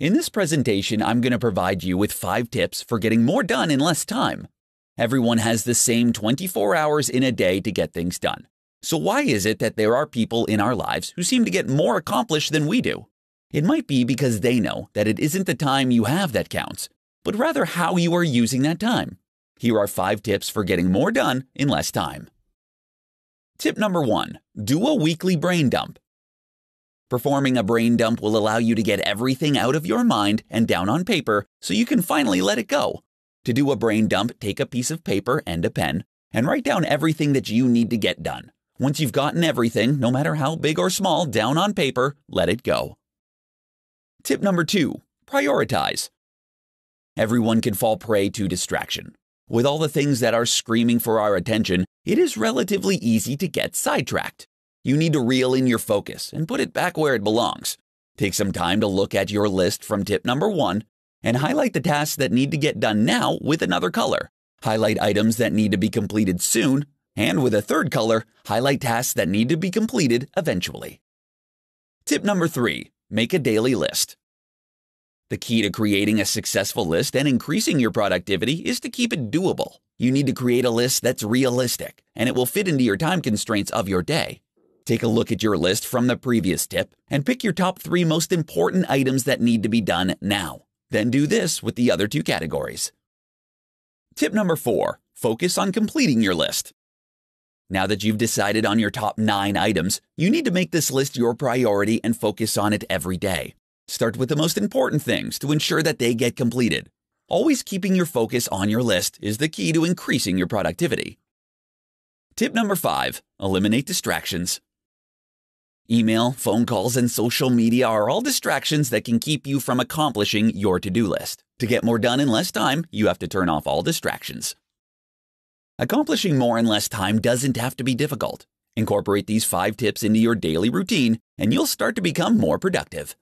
In this presentation, I'm going to provide you with 5 tips for getting more done in less time. Everyone has the same 24 hours in a day to get things done. So why is it that there are people in our lives who seem to get more accomplished than we do? It might be because they know that it isn't the time you have that counts, but rather how you are using that time. Here are 5 tips for getting more done in less time. Tip number 1, do a weekly brain dump. Performing a brain dump will allow you to get everything out of your mind and down on paper so you can finally let it go. To do a brain dump, take a piece of paper and a pen and write down everything that you need to get done. Once you've gotten everything, no matter how big or small, down on paper, let it go. Tip number 2, prioritize. Everyone can fall prey to distraction. With all the things that are screaming for our attention, it is relatively easy to get sidetracked. You need to reel in your focus and put it back where it belongs. Take some time to look at your list from tip number 1 and highlight the tasks that need to get done now with another color. Highlight items that need to be completed soon. And with a third color, highlight tasks that need to be completed eventually. Tip number 3, make a daily list. The key to creating a successful list and increasing your productivity is to keep it doable. You need to create a list that's realistic, and it will fit into your time constraints of your day. Take a look at your list from the previous tip and pick your top 3 most important items that need to be done now. Then do this with the other 2 categories. Tip number 4, focus on completing your list. Now that you've decided on your top 9 items, you need to make this list your priority and focus on it every day. Start with the most important things to ensure that they get completed. Always keeping your focus on your list is the key to increasing your productivity. Tip number 5, eliminate distractions. Email, phone calls, and social media are all distractions that can keep you from accomplishing your to-do list. To get more done in less time, you have to turn off all distractions. Accomplishing more in less time doesn't have to be difficult. Incorporate these 5 tips into your daily routine, and you'll start to become more productive.